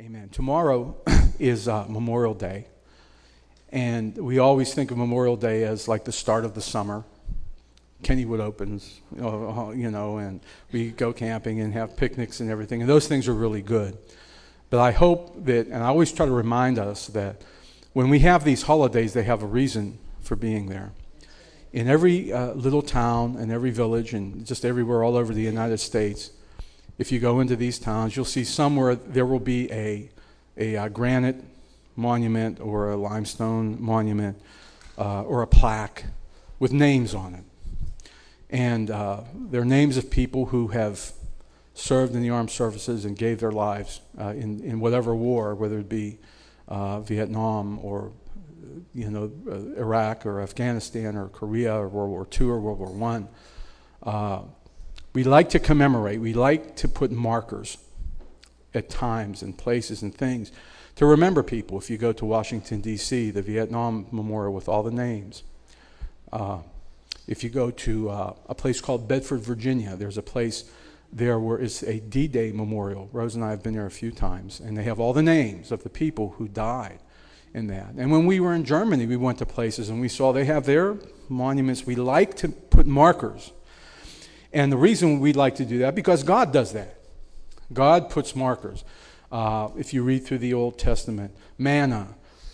Amen. Tomorrow is Memorial Day, and we always think of Memorial Day as like the start of the summer. Kennywood opens, you know, and we go camping and have picnics and everything, and those things are really good. But I hope that, and I always try to remind us that when we have these holidays, they have a reason for being there. In every little town and every village and just everywhere all over the United States, if you go into these towns, you'll see somewhere there will be a granite monument or a limestone monument or a plaque with names on it. And they're names of people who have served in the armed services and gave their lives in whatever war, whether it be Vietnam or, you know, Iraq or Afghanistan or Korea or World War II or World War I. We like to commemorate. We like to put markers at times and places and things to remember people. If you go to Washington, D.C., the Vietnam Memorial with all the names. If you go to a place called Bedford, Virginia, there's a place there where it's a D-Day Memorial. Rose and I have been there a few times, and they have all the names of the people who died in that. And when we were in Germany, we went to places and we saw they have their monuments. We like to put markers. And the reason we like to do that, because God does that. God puts markers. If you read through the Old Testament, manna,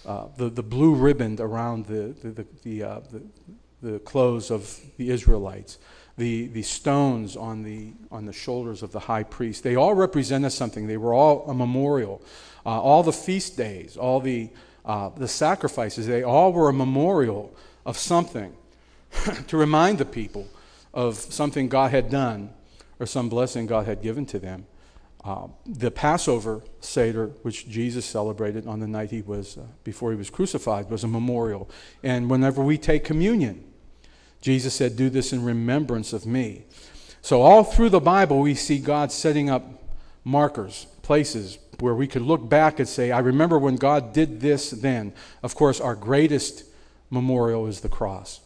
the blue ribbon around the clothes of the Israelites, the stones on the shoulders of the high priest, they all represented something. They were all a memorial. All the feast days, all the sacrifices, they all were a memorial of something to remind the people of something God had done or some blessing God had given to them. The Passover Seder, which Jesus celebrated on the night he was, before he was crucified, was a memorial. And whenever we take communion, Jesus said, "Do this in remembrance of me." So all through the Bible, we see God setting up markers, places where we could look back and say, I remember when God did this then. Of course, our greatest memorial is the cross.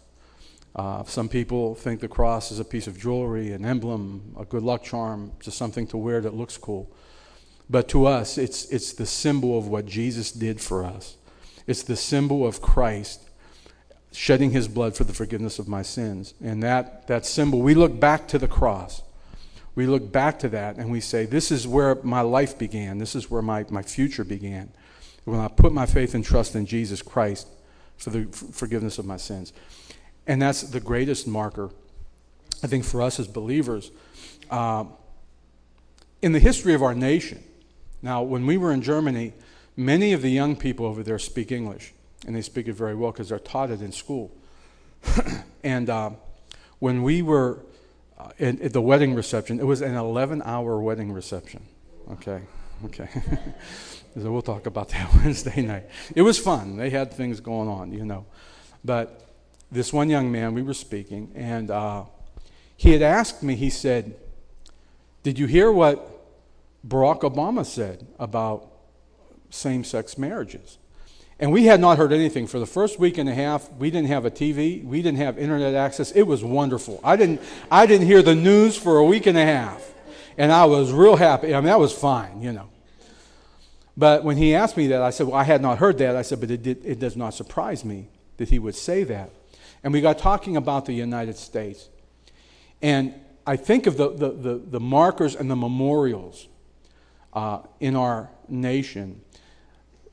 Some people think the cross is a piece of jewelry, an emblem, a good luck charm, just something to wear that looks cool. But to us, it's the symbol of what Jesus did for us. It's the symbol of Christ shedding his blood for the forgiveness of my sins. And that symbol, we look back to the cross. We look back to that and we say, this is where my life began. This is where my future began. When I put my faith and trust in Jesus Christ for the forgiveness of my sins. And that's the greatest marker, I think, for us as believers. In the history of our nation, now, when we were in Germany, many of the young people over there speak English, and they speak it very well because they're taught it in school. And when we were at the wedding reception, it was an 11-hour wedding reception. Okay. So we'll talk about that Wednesday night. It was fun. They had things going on, you know. But this one young man, we were speaking, and he had asked me, he said, did you hear what Barack Obama said about same-sex marriages? And we had not heard anything. For the first week and a half, we didn't have a TV. We didn't have internet access. It was wonderful. I didn't hear the news for a week and a half, and I was real happy. I mean, that was fine, you know. But when he asked me that, I said, well, I had not heard that. I said, but it does not surprise me that he would say that. And we got talking about the United States. And I think of the markers and the memorials in our nation.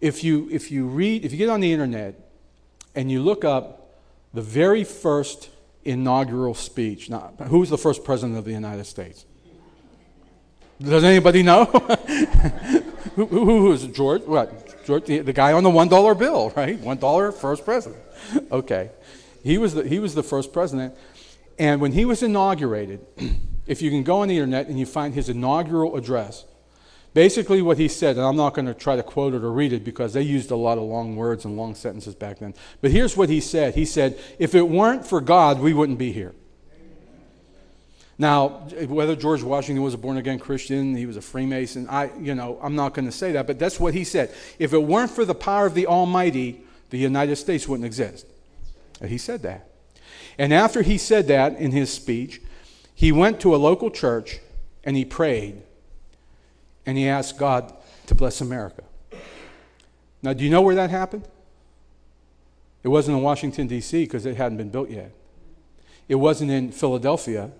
If you get on the internet and you look up the very first inaugural speech. Now, who was the first president of the United States? Does anybody know? Who was it? George? What? George, the guy on the $1 bill, right? $1 first president. Okay. He was the first president. And when he was inaugurated, if you can go on the internet and you find his inaugural address, basically what he said, and I'm not going to try to quote it or read it because they used a lot of long words and long sentences back then. But here's what he said. He said, if it weren't for God, we wouldn't be here. Now, whether George Washington was a born-again Christian, he was a Freemason, I'm not going to say that, but that's what he said. If it weren't for the power of the Almighty, the United States wouldn't exist. He said that. And after he said that in his speech, he went to a local church and he prayed and he asked God to bless America. Now, do you know where that happened? It wasn't in Washington, D.C., because it hadn't been built yet. It wasn't in Philadelphia.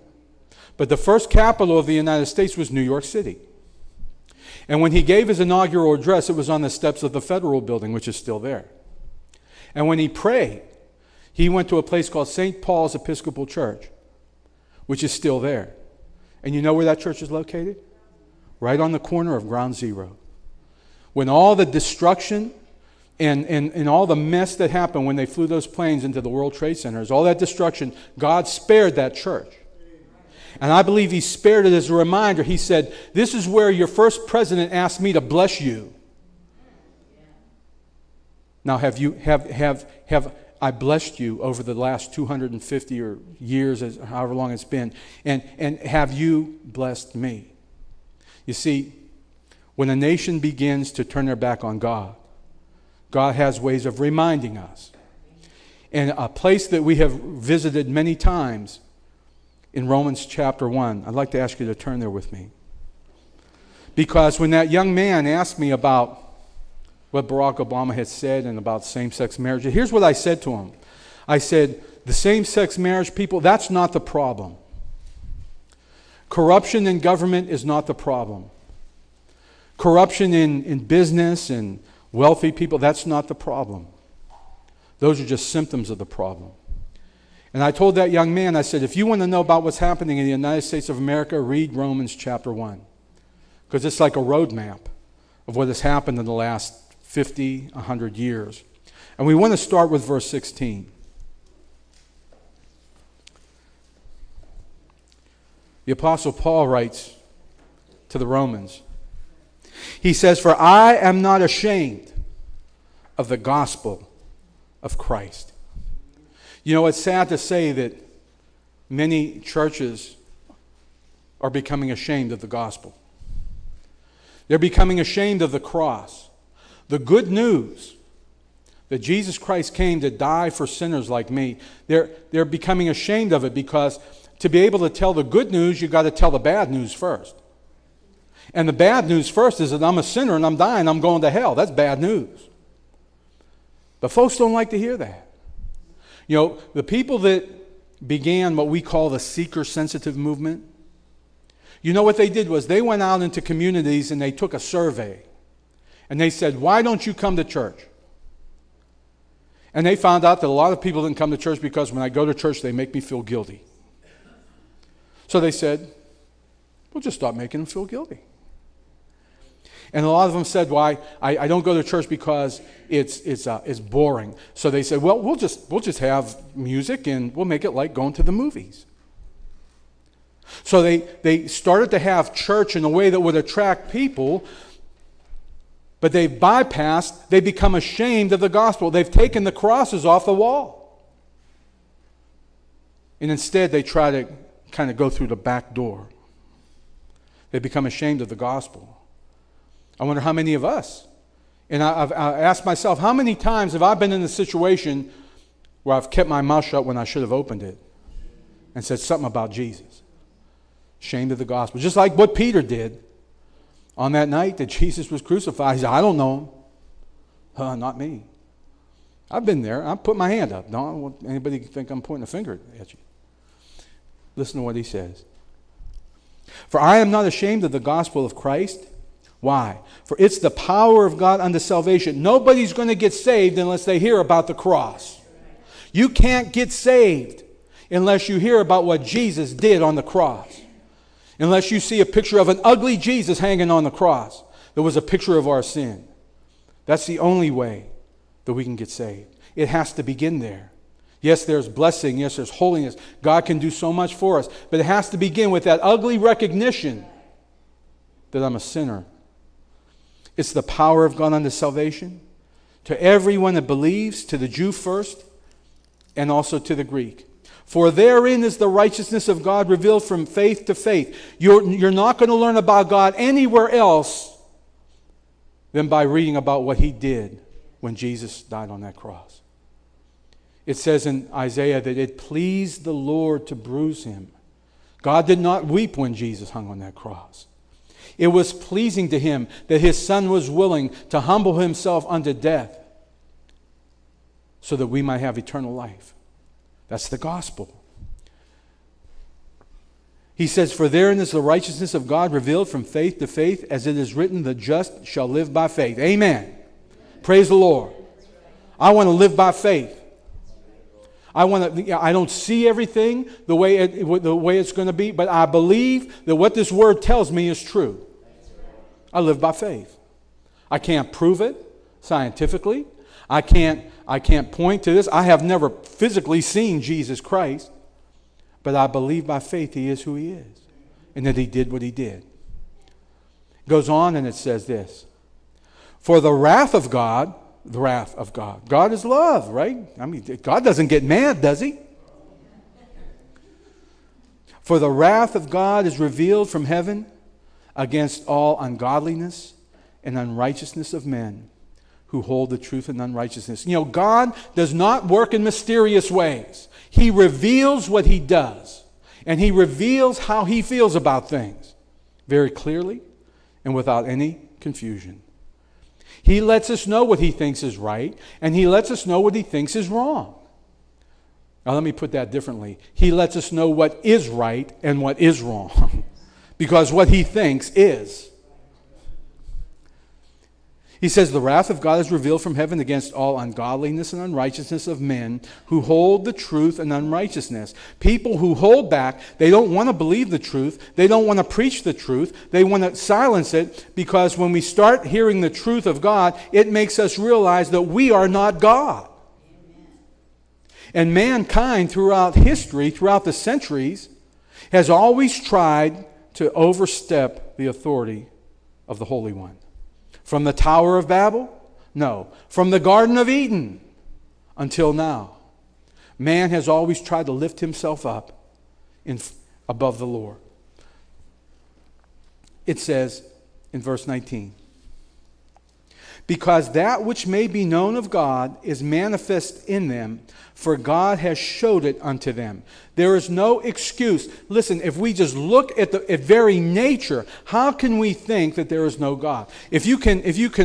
But the first capital of the United States was New York City. And when he gave his inaugural address, it was on the steps of the Federal Building, which is still there. And when he prayed, he went to a place called St. Paul's Episcopal Church, which is still there. And you know where that church is located? Right on the corner of Ground Zero. When all the destruction and all the mess that happened when they flew those planes into the World Trade Centers, all that destruction, God spared that church. And I believe he spared it as a reminder. He said, this is where your first president asked me to bless you. Now, have I blessed you over the last 250 or years, as however long it's been, and have you blessed me? You see, when a nation begins to turn their back on God, God has ways of reminding us. And a place that we have visited many times in Romans chapter 1, I'd like to ask you to turn there with me. Because when that young man asked me about what Barack Obama had said and about same-sex marriage, here's what I said to him. I said, the same-sex marriage people, that's not the problem. Corruption in government is not the problem. Corruption in business and wealthy people, that's not the problem. Those are just symptoms of the problem. And I told that young man, I said, if you want to know about what's happening in the United States of America, read Romans chapter 1. Because it's like a roadmap of what has happened in the last 50, 100 years. And we want to start with verse 16. The Apostle Paul writes to the Romans. He says, for I am not ashamed of the gospel of Christ. You know, it's sad to say that many churches are becoming ashamed of the gospel. They're becoming ashamed of the cross. The good news that Jesus Christ came to die for sinners like me, they're becoming ashamed of it because to be able to tell the good news, you've got to tell the bad news first. And the bad news first is that I'm a sinner and I'm dying, I'm going to hell. That's bad news. But folks don't like to hear that. You know, the people that began what we call the seeker-sensitive movement, you know what they did was they went out into communities and they took a survey. And they said, why don't you come to church? And they found out that a lot of people didn't come to church because when I go to church, they make me feel guilty. So they said, we'll just stop making them feel guilty. And a lot of them said, why? I don't go to church because it's boring. So they said, well, we'll just have music and we'll make it like going to the movies. So they started to have church in a way that would attract people, but they've bypassed, they become ashamed of the gospel. They've taken the crosses off the wall. And instead they try to kind of go through the back door. They become ashamed of the gospel. I wonder how many of us, and I've asked myself, how many times have I been in a situation where I've kept my mouth shut when I should have opened it and said something about Jesus? Ashamed of the gospel. Just like what Peter did on that night that Jesus was crucified. He said, I don't know him. Not me. I've been there. I put my hand up. No, I don't want anybody to think I'm pointing a finger at you. Listen to what he says. For I am not ashamed of the gospel of Christ. Why? For it's the power of God unto salvation. Nobody's going to get saved unless they hear about the cross. You can't get saved unless you hear about what Jesus did on the cross. Unless you see a picture of an ugly Jesus hanging on the cross that was a picture of our sin. That's the only way that we can get saved. It has to begin there. Yes, there's blessing. Yes, there's holiness. God can do so much for us. But it has to begin with that ugly recognition that I'm a sinner. It's the power of God unto salvation to everyone that believes, to the Jew first, and also to the Greek. For therein is the righteousness of God revealed from faith to faith. You're not going to learn about God anywhere else than by reading about what he did when Jesus died on that cross. It says in Isaiah that it pleased the Lord to bruise him. God did not weep when Jesus hung on that cross. It was pleasing to him that his son was willing to humble himself unto death so that we might have eternal life. That's the gospel. He says, for therein is the righteousness of God revealed from faith to faith, as it is written, the just shall live by faith. Amen. Amen. Praise the Lord. I want to live by faith. I don't see everything the way it's going to be, but I believe that what this word tells me is true. I live by faith. I can't prove it scientifically. I can't point to this. I have never physically seen Jesus Christ, but I believe by faith He is who He is and that He did what He did. It goes on and it says this, for the wrath of God, the wrath of God. God is love, right? I mean, God doesn't get mad, does He? For the wrath of God is revealed from heaven against all ungodliness and unrighteousness of men who hold the truth in unrighteousness. You know, God does not work in mysterious ways. He reveals what He does, and He reveals how He feels about things very clearly and without any confusion. He lets us know what He thinks is right, and He lets us know what He thinks is wrong. Now, let me put that differently. He lets us know what is right and what is wrong, because what He thinks is. He says, the wrath of God is revealed from heaven against all ungodliness and unrighteousness of men who hold the truth in unrighteousness. People who hold back, they don't want to believe the truth. They don't want to preach the truth. They want to silence it, because when we start hearing the truth of God, it makes us realize that we are not God. And mankind throughout history, throughout the centuries, has always tried to overstep the authority of the Holy One. From the Tower of Babel? No. From the Garden of Eden until now. Man has always tried to lift himself up above the Lord. It says in verse 19, because that which may be known of God is manifest in them, for God has showed it unto them. There is no excuse. Listen, if we just look at the very nature, how can we think that there is no God? If you can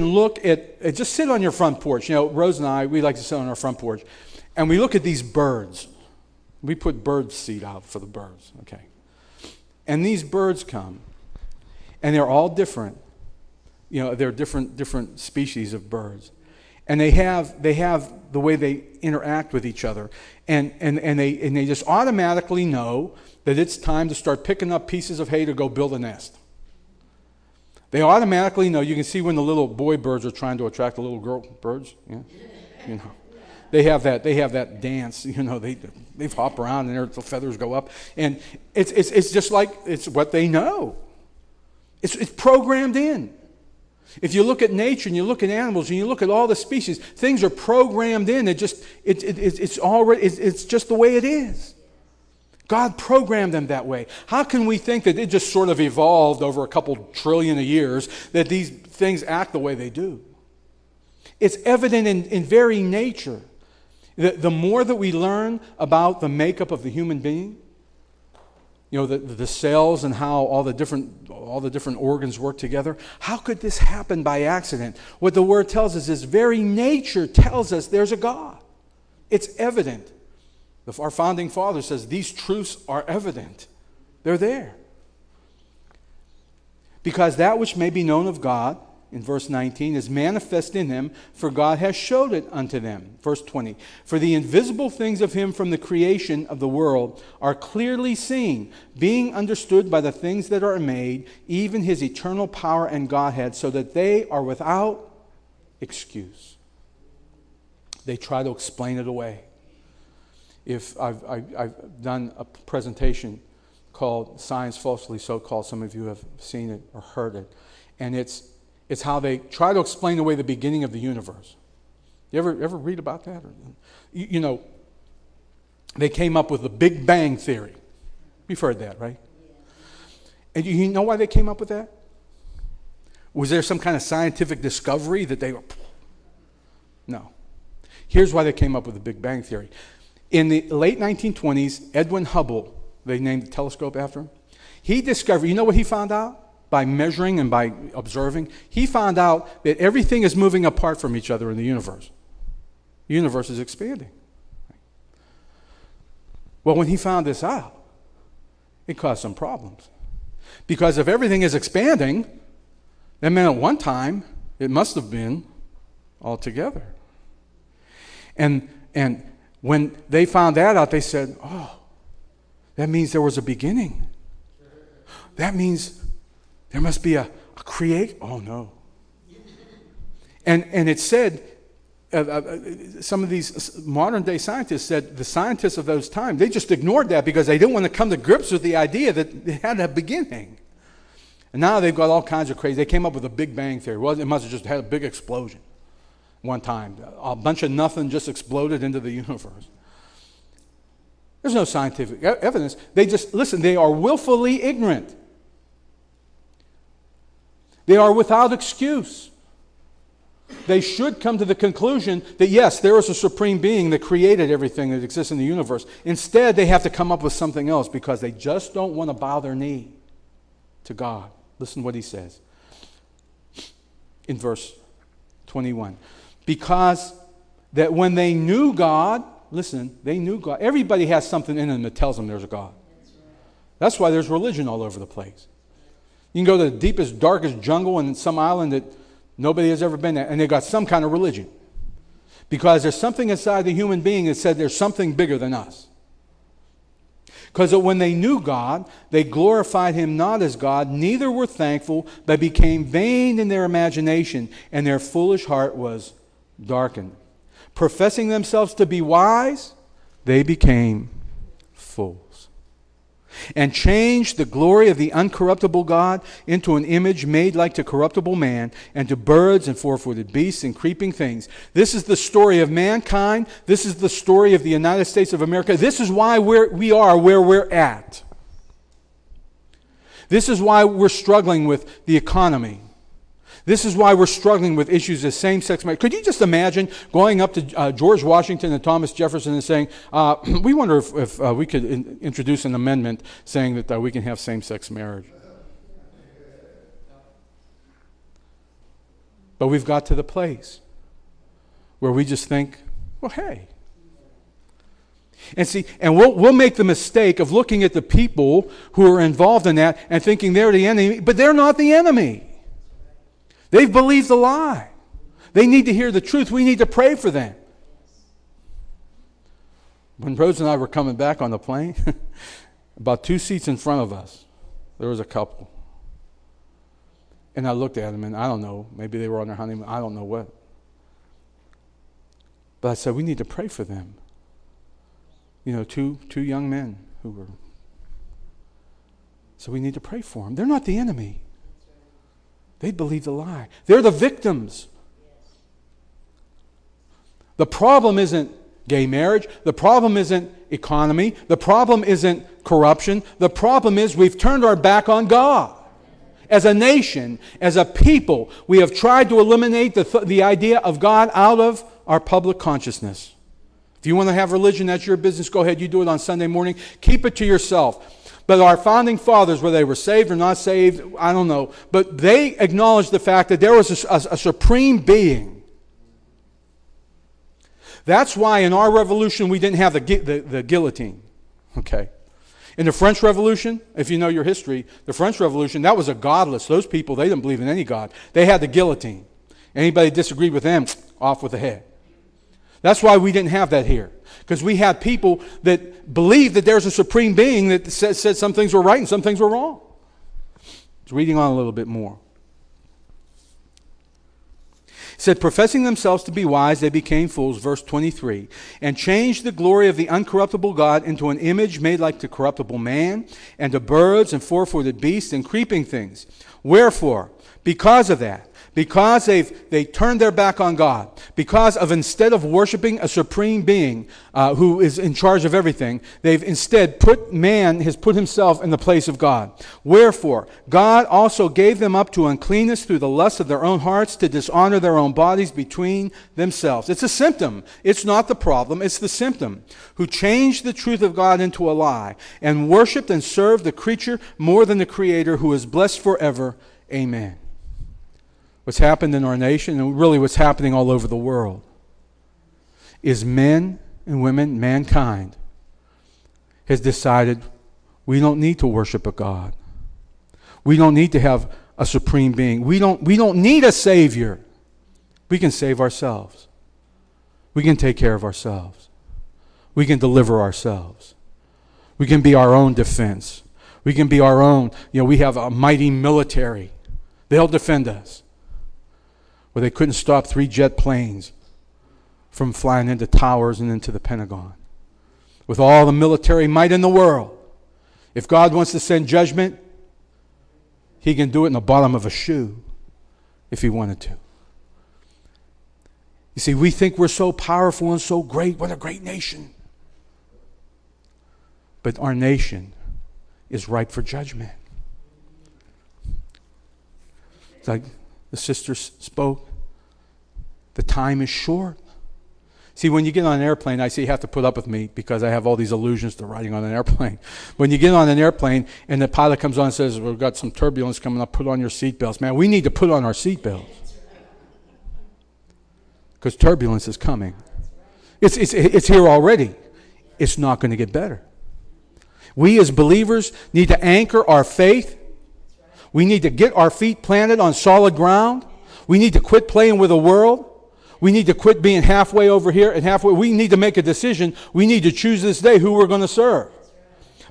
look at just sit on your front porch. You know, Rose and I, we like to sit on our front porch, and we look at these birds. We put bird seed out for the birds, okay? And these birds come, and they're all different. You know, they're different species of birds. And they have the way they interact with each other. And they just automatically know that it's time to start picking up pieces of hay to go build a nest. They automatically know. You can see when the little boy birds are trying to attract the little girl birds. Yeah. You know. They have that dance, you know, they hop around and their feathers go up. And it's just like it's what they know. It's programmed in. If you look at nature and you look at animals and you look at all the species, things are programmed in. It's just the way it is. God programmed them that way. How can we think that it just sort of evolved over a couple trillion of years that these things act the way they do? It's evident in very nature. The more that we learn about the makeup of the human being, you know, the cells and how all the different organs work together. How could this happen by accident? What the Word tells us is very nature tells us there's a God. It's evident. Our founding father says these truths are evident. They're there. Because that which may be known of God, in verse 19, is manifest in them, for God has showed it unto them. Verse 20, for the invisible things of Him from the creation of the world are clearly seen, being understood by the things that are made, even His eternal power and Godhead, so that they are without excuse. They try to explain it away. If I've done a presentation called Science Falsely So-Called. Some of you have seen it or heard it. And it's how they try to explain away the beginning of the universe. You ever read about that? You know, they came up with the Big Bang Theory. You've heard that, right? And you know why they came up with that? Was there some kind of scientific discovery that they were... No. Here's why they came up with the Big Bang Theory. In the late 1920s, Edwin Hubble, they named the telescope after him, he discovered, you know what he found out? by measuring and by observing, he found out that everything is moving apart from each other in the universe. The universe is expanding. Well, when he found this out, it caused some problems. Because if everything is expanding, that meant at one time it must have been all together. And when they found that out, they said, oh, that means there was a beginning. That means there must be a create. Oh, no. And it said, some of these modern-day scientists said, the scientists of those times, they just ignored that because they didn't want to come to grips with the idea that it had a beginning. And now they've got all kinds of crazy. They came up with the Big Bang Theory. Well, it must have just had a big explosion one time. A bunch of nothing just exploded into the universe. There's no scientific evidence. They just, listen, they are willfully ignorant. They are without excuse. They should come to the conclusion that, yes, there is a supreme being that created everything that exists in the universe. Instead, they have to come up with something else because they just don't want to bow their knee to God. Listen to what he says in verse 21. Because that when they knew God, listen, they knew God. Everybody has something in them that tells them there's a God. That's why there's religion all over the place. You can go to the deepest, darkest jungle and some island that nobody has ever been there, and they've got some kind of religion. Because there's something inside the human being that said there's something bigger than us. Because when they knew God, they glorified him not as God, neither were thankful, but became vain in their imagination, and their foolish heart was darkened. Professing themselves to be wise, they became fools, and changed the glory of the uncorruptible God into an image made like to corruptible man, and to birds and four-footed beasts and creeping things. This is the story of mankind. This is the story of the United States of America. This is why we are where we're at. This is why we're struggling with the economy. This is why we're struggling with issues of same-sex marriage. Could you just imagine going up to George Washington and Thomas Jefferson and saying, we wonder if we could introduce an amendment saying that we can have same-sex marriage. But we've got to the place where we just think, well, hey. And see, and we'll make the mistake of looking at the people who are involved in that and thinking they're the enemy, but they're not the enemy. They've believed the lie. They need to hear the truth. We need to pray for them. When Rose and I were coming back on the plane, about 2 seats in front of us, there was a couple. And I looked at them, and I don't know, maybe they were on their honeymoon, I don't know what. But I said, we need to pray for them. You know, two young men who were. So we need to pray for them. They're not the enemy. They believe the lie. They're the victims. The problem isn't gay marriage. The problem isn't economy. The problem isn't corruption. The problem is we've turned our back on God. As a nation, as a people, we have tried to eliminate the idea of God out of our public consciousness. If you want to have religion, that's your business. Go ahead, you do it on Sunday morning. Keep it to yourself. But our founding fathers, whether they were saved or not saved, I don't know. But they acknowledged the fact that there was a supreme being. That's why in our revolution we didn't have the guillotine. Okay. In the French Revolution, if you know your history, the French Revolution, that was a godless. Those people, they didn't believe in any God. They had the guillotine. Anybody disagreed with them, off with the head. That's why we didn't have that here. Because we had people that believed that there's a supreme being that said some things were right and some things were wrong. It's reading on a little bit more. It said, professing themselves to be wise, they became fools, verse 23, and changed the glory of the uncorruptible God into an image made like to corruptible man, and to birds and four-footed beasts and creeping things. Wherefore, because of that, because they turned their back on God, because of instead of worshiping a supreme being who is in charge of everything, they've instead put man, has put himself in the place of God. Wherefore, God also gave them up to uncleanness through the lust of their own hearts, to dishonor their own bodies between themselves. It's a symptom. It's not the problem. It's the symptom. Who changed the truth of God into a lie, and worshiped and served the creature more than the Creator, who is blessed forever. Amen. What's happened in our nation, and really what's happening all over the world, is men and women, mankind, has decided we don't need to worship a God. We don't need to have a supreme being. We don't need a Savior. We can save ourselves. We can take care of ourselves. We can deliver ourselves. We can be our own defense. We can be our own. You know, we have a mighty military. They'll defend us. Where they couldn't stop 3 jet planes from flying into towers and into the Pentagon. With all the military might in the world, if God wants to send judgment, He can do it in the bottom of a shoe if He wanted to. You see, we think we're so powerful and so great. What a great nation. But our nation is ripe for judgment. It's like the sister spoke. The time is short. See, when you get on an airplane, I see you have to put up with me because I have all these allusions to riding on an airplane. When you get on an airplane and the pilot comes on and says, we've got some turbulence coming up, put on your seatbelts. Man, we need to put on our seatbelts because turbulence is coming. It's here already. It's not going to get better. We as believers need to anchor our faith. We need to get our feet planted on solid ground. We need to quit playing with the world. We need to quit being halfway over here and halfway. We need to make a decision. We need to choose this day who we're going to serve.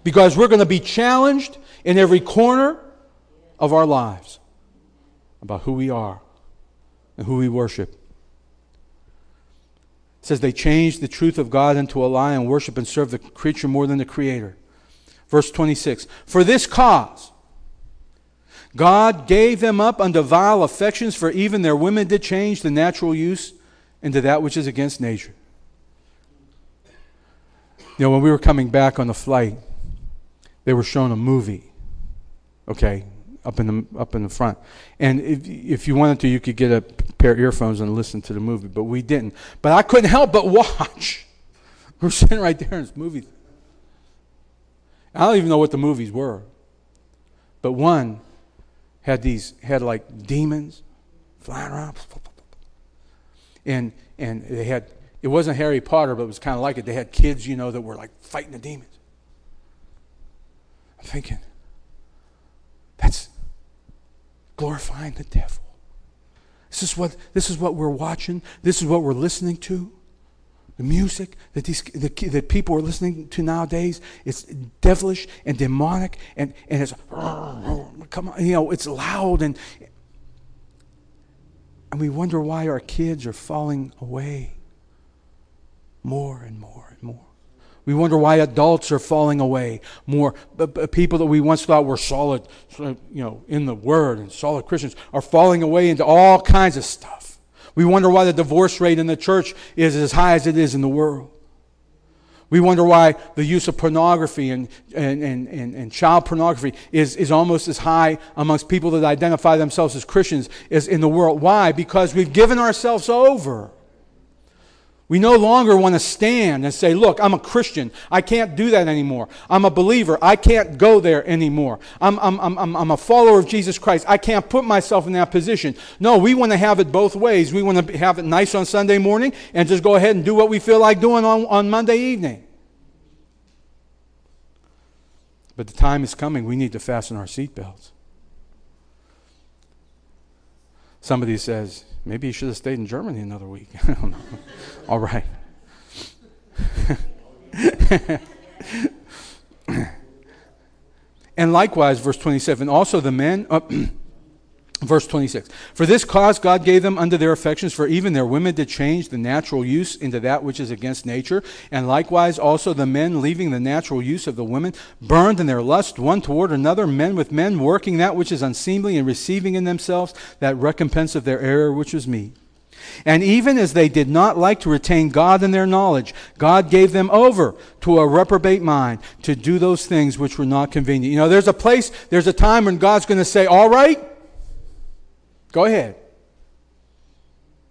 Because we're going to be challenged in every corner of our lives about who we are and who we worship. It says they changed the truth of God into a lie and worship and serve the creature more than the Creator. Verse 26, for this cause God gave them up unto vile affections, for even their women did change the natural use into that which is against nature. You know, when we were coming back on the flight, they were shown a movie, okay, up in the front. And if you wanted to, you could get a pair of earphones and listen to the movie, but we didn't. But I couldn't help but watch. We're sitting right there in this movie. I don't even know what the movies were. But one had like demons flying around. And they had, it wasn't Harry Potter, but it was kind of like it. They had kids, you know, that were like fighting the demons. I'm thinking, that's glorifying the devil. This is what we're watching. This is what we're listening to. The music that that people are listening to nowadays, it's devilish and demonic, and it's come on, you know, it's loud, and we wonder why our kids are falling away more and more and more. We wonder why adults are falling away more. People that we once thought were solid, you know, in the Word and solid Christians are falling away into all kinds of stuff. We wonder why the divorce rate in the church is as high as it is in the world. We wonder why the use of pornography and child pornography is almost as high amongst people that identify themselves as Christians as in the world. Why? Because we've given ourselves over. We no longer want to stand and say, look, I'm a Christian. I can't do that anymore. I'm a believer. I can't go there anymore. I'm a follower of Jesus Christ. I can't put myself in that position. No, we want to have it both ways. We want to have it nice on Sunday morning and just go ahead and do what we feel like doing on Monday evening. But the time is coming. We need to fasten our seatbelts. Somebody says, maybe you should have stayed in Germany another week. I don't know. All right. And likewise, verse 27, also the men, Verse 26, for this cause God gave them unto their affections, for even their women did change the natural use into that which is against nature. And likewise also the men, leaving the natural use of the women, burned in their lust one toward another, men with men, working that which is unseemly, and receiving in themselves that recompense of their error which was meet. And even as they did not like to retain God in their knowledge, God gave them over to a reprobate mind to do those things which were not convenient. You know, there's a place, there's a time when God's going to say, all right, go ahead.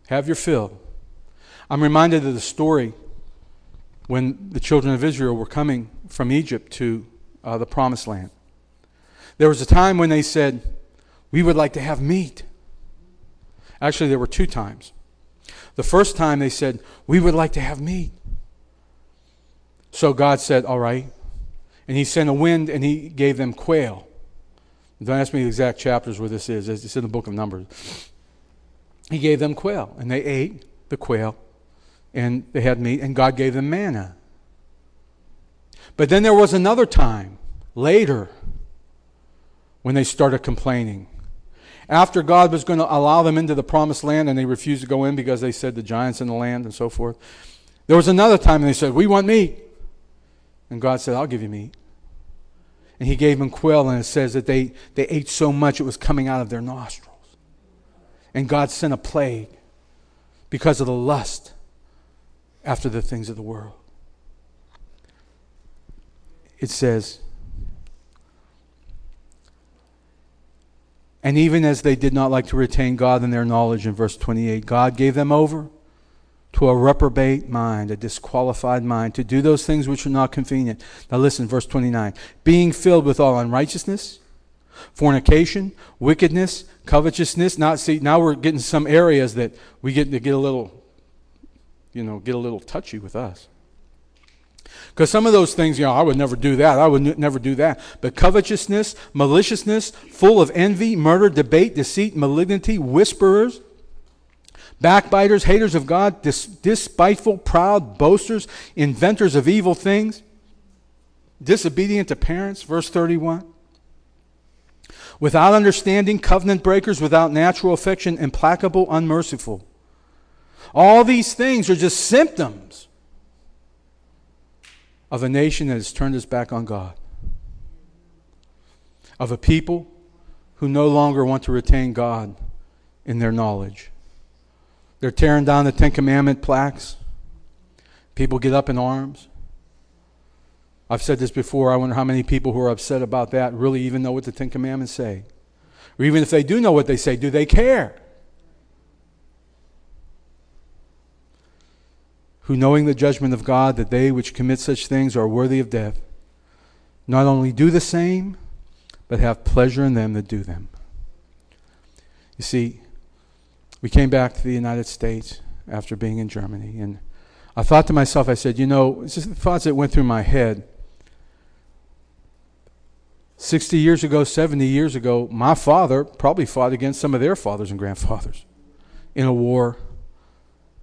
Have your fill. I'm reminded of the story when the children of Israel were coming from Egypt to the Promised Land. There was a time when they said, we would like to have meat. Actually, there were two times. The first time they said, we would like to have meat. So God said, all right. And he sent a wind and he gave them quail. Don't ask me the exact chapters where this is. It's in the book of Numbers. He gave them quail, and they ate the quail, and they had meat, and God gave them manna. But then there was another time, later, when they started complaining. After God was going to allow them into the Promised Land, and they refused to go in because they said the giants in the land and so forth, there was another time and they said, we want meat. And God said, I'll give you meat. And he gave them quail, and it says that they ate so much it was coming out of their nostrils. And God sent a plague because of the lust after the things of the world. It says, and even as they did not like to retain God in their knowledge, in verse 28, God gave them over to a reprobate mind, a disqualified mind, to do those things which are not convenient. Now listen, verse 29. Being filled with all unrighteousness, fornication, wickedness, covetousness. Now we're getting some areas that we get a little, get a little touchy with us. Because some of those things, I would never do that. I would never do that. But covetousness, maliciousness, full of envy, murder, debate, deceit, malignity, whisperers, backbiters, haters of God, despiteful, proud, boasters, inventors of evil things, disobedient to parents, verse 31. Without understanding, covenant breakers, without natural affection, implacable, unmerciful. All these things are just symptoms of a nation that has turned its back on God, of a people who no longer want to retain God in their knowledge. They're tearing down the Ten Commandment plaques. People get up in arms. I've said this before. I wonder how many people who are upset about that really even know what the Ten Commandments say. Or even if they do know what they say, do they care? Who, knowing the judgment of God, that they which commit such things are worthy of death, not only do the same, but have pleasure in them that do them. You see, we came back to the United States after being in Germany, and I thought to myself, I said, it's just the thoughts that went through my head. 60 years ago, 70 years ago, my father probably fought against some of their fathers and grandfathers in a war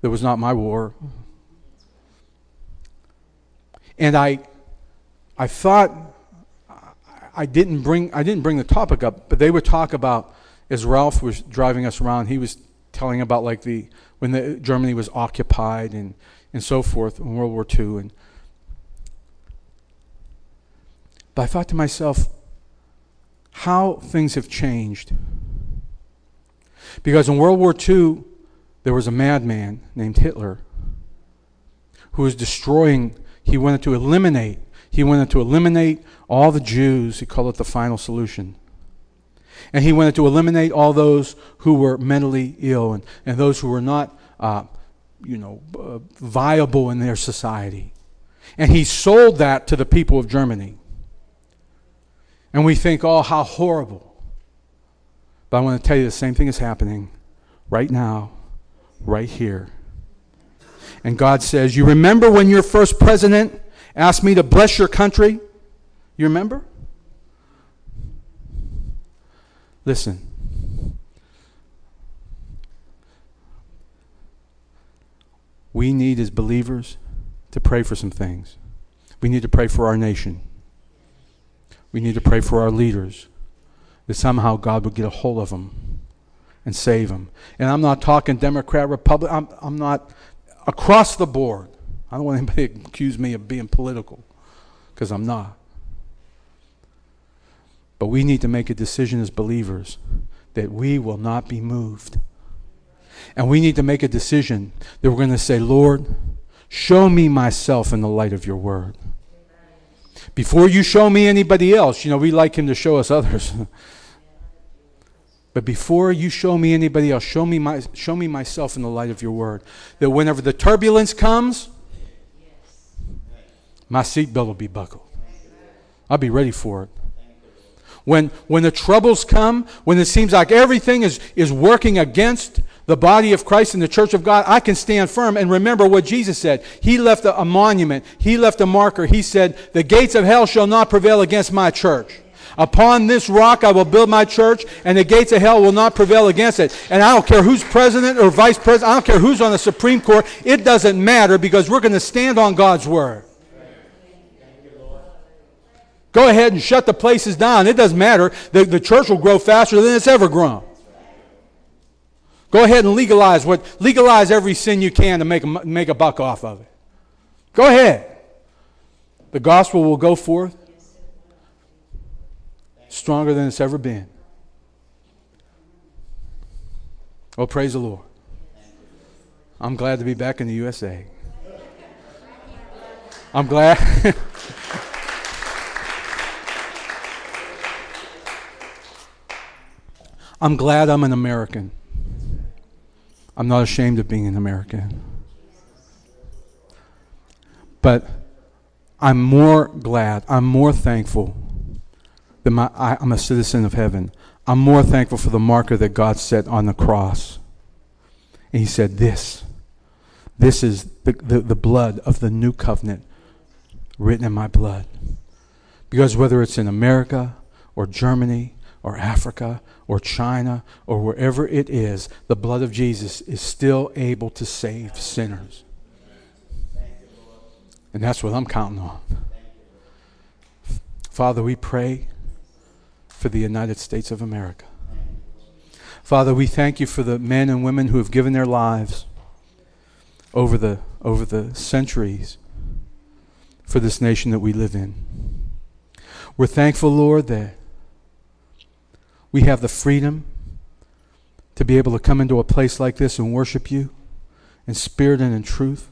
that was not my war. And I thought, I didn't bring the topic up, but they would talk about, as Ralph was driving us around, he was telling about when Germany was occupied and so forth in World War II. But I thought to myself, how things have changed. Because in World War II, there was a madman named Hitler who was destroying, he wanted to eliminate all the Jews. He called it the final solution. And he wanted to eliminate all those who were mentally ill and those who were not, viable in their society. And he sold that to the people of Germany. And we think, oh, how horrible. But I want to tell you the same thing is happening right now, right here. And God says, you remember when your first president asked me to bless your country? You remember? Listen, we need as believers to pray for some things. We need to pray for our nation. We need to pray for our leaders, that somehow God would get a hold of them and save them. And I'm not talking Democrat, Republican. I'm not across the board. I don't want anybody to accuse me of being political, because I'm not. But we need to make a decision as believers that we will not be moved. And we need to make a decision that we're going to say, Lord, show me myself in the light of your word. Before you show me anybody else, you know, we like him to show us others. But before you show me anybody else, show me myself in the light of your word. That whenever the turbulence comes, my seatbelt will be buckled. I'll be ready for it. When the troubles come, when it seems like everything is working against the body of Christ and the church of God, I can stand firm and remember what Jesus said. He left a monument. He left a marker. He said, the gates of hell shall not prevail against my church. Upon this rock I will build my church, and the gates of hell will not prevail against it. And I don't care who's president or vice president. I don't care who's on the Supreme Court. It doesn't matter, because we're going to stand on God's word. Go ahead and shut the places down. It doesn't matter. The church will grow faster than it's ever grown. Go ahead and legalize every sin you can to make a buck off of it. Go ahead. The gospel will go forth stronger than it's ever been. Oh, praise the Lord. I'm glad to be back in the USA. I'm glad. I'm glad I'm an American. I'm not ashamed of being an American. But I'm more glad, I'm more thankful that I'm a citizen of heaven. I'm more thankful for the marker that God set on the cross. And he said this is the blood of the new covenant written in my blood. Because whether it's in America or Germany or Africa or China or wherever it is, the blood of Jesus is still able to save sinners. And that's what I'm counting on. Father, we pray for the United States of America. Father, we thank you for the men and women who have given their lives over the centuries for this nation that we live in. We're thankful, Lord, that we have the freedom to be able to come into a place like this and worship you in spirit and in truth.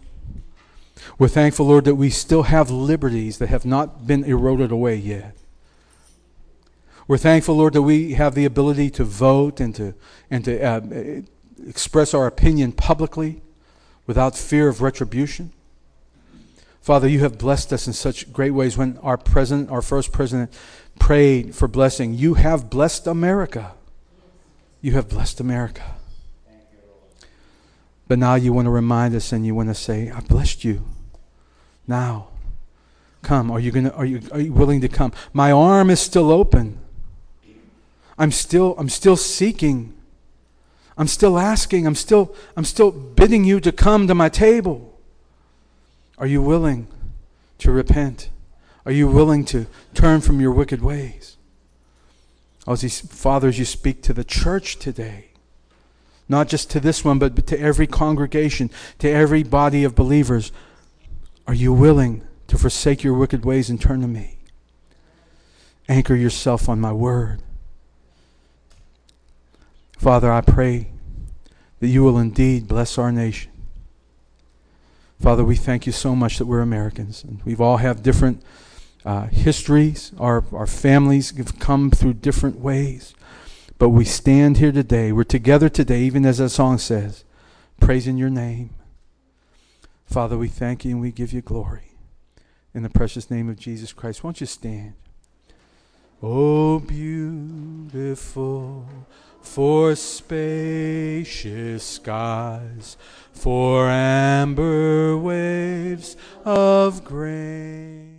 We're thankful, Lord, that we still have liberties that have not been eroded away yet. We're thankful, Lord, that we have the ability to vote and to express our opinion publicly without fear of retribution. Father, you have blessed us in such great ways. When our first president, prayed for blessing, you have blessed America. You have blessed America. But now you want to remind us, and you want to say, I blessed you. Now, come. Are you willing to come? My arm is still open. I'm still seeking. I'm still asking. I'm still bidding you to come to my table. Are you willing to repent? Are you willing to turn from your wicked ways? Father, as you speak to the church today, not just to this one, but to every congregation, to every body of believers, are you willing to forsake your wicked ways and turn to me? Anchor yourself on my word. Father, I pray that you will indeed bless our nation. Father, we thank you so much that we're Americans, and we've all have different histories. Our families have come through different ways. But we stand here today. We're together today, even as that song says, praising your name. Father, we thank you and we give you glory. In the precious name of Jesus Christ, won't you stand? Oh, beautiful for spacious skies, for amber waves of grain.